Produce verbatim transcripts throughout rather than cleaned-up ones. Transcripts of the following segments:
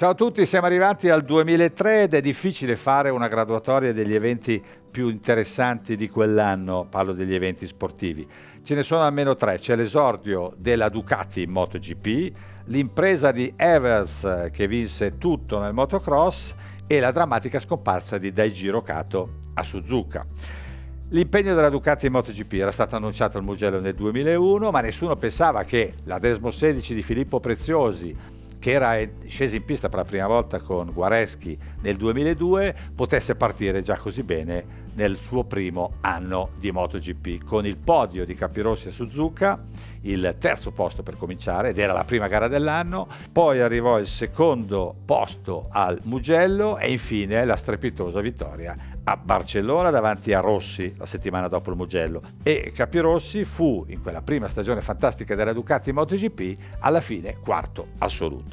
Ciao a tutti, siamo arrivati al duemilatré ed è difficile fare una graduatoria degli eventi più interessanti di quell'anno, parlo degli eventi sportivi. Ce ne sono almeno tre, c'è l'esordio della Ducati MotoGP, l'impresa di Everts che vinse tutto nel motocross e la drammatica scomparsa di Daijiro Kato a Suzuka. L'impegno della Ducati MotoGP era stato annunciato al Mugello nel duemilauno, ma nessuno pensava che la Desmo sedici di Filippo Preziosi, che era sceso in pista per la prima volta con Guareschi nel duemiladue, potesse partire già così bene nel suo primo anno di MotoGP, con il podio di Capirossi a Suzuka, il terzo posto per cominciare, ed era la prima gara dell'anno, poi arrivò il secondo posto al Mugello e infine la strepitosa vittoria a Barcellona davanti a Rossi la settimana dopo il Mugello. E Capirossi fu, in quella prima stagione fantastica della Ducati MotoGP, alla fine quarto assoluto.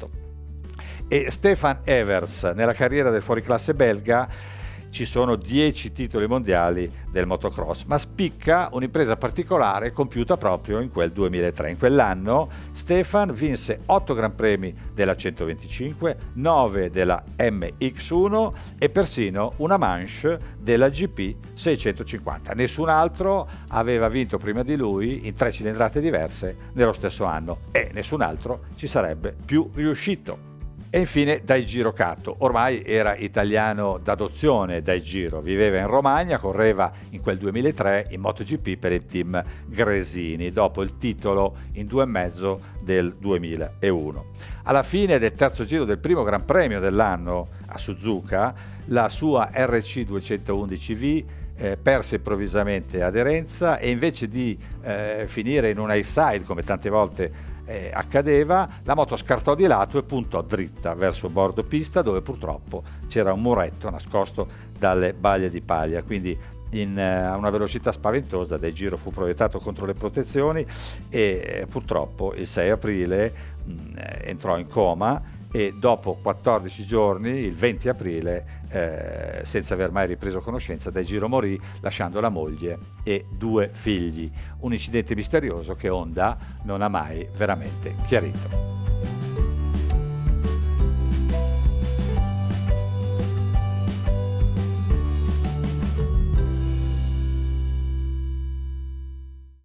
E Stefan Everts, nella carriera del fuoriclasse belga, ci sono dieci titoli mondiali del motocross, ma spicca un'impresa particolare compiuta proprio in quel duemilatré. In quell'anno Stefan vinse otto Gran Premi della centoventicinque, nove della M X uno e persino una manche della G P seicentocinquanta. Nessun altro aveva vinto prima di lui in tre cilindrate diverse nello stesso anno e nessun altro ci sarebbe più riuscito. E infine Daijiro Kato, ormai era italiano d'adozione. Daijiro viveva in Romagna, correva in quel duemilatré in MotoGP per il team Gresini, dopo il titolo in due e mezzo del duemilauno. Alla fine del terzo giro del primo Gran Premio dell'anno a Suzuka, la sua R C duecentoundici V Eh, perse improvvisamente aderenza e invece di eh, finire in una high-side, come tante volte eh, accadeva, la moto scartò di lato e puntò dritta verso bordo pista, dove purtroppo c'era un muretto nascosto dalle baglie di paglia. Quindi a eh, una velocità spaventosa Daijiro fu proiettato contro le protezioni e eh, purtroppo il sei aprile mh, entrò in coma e dopo quattordici giorni, il venti aprile, eh, senza aver mai ripreso conoscenza, Daijiro morì lasciando la moglie e due figli. Un incidente misterioso che Honda non ha mai veramente chiarito.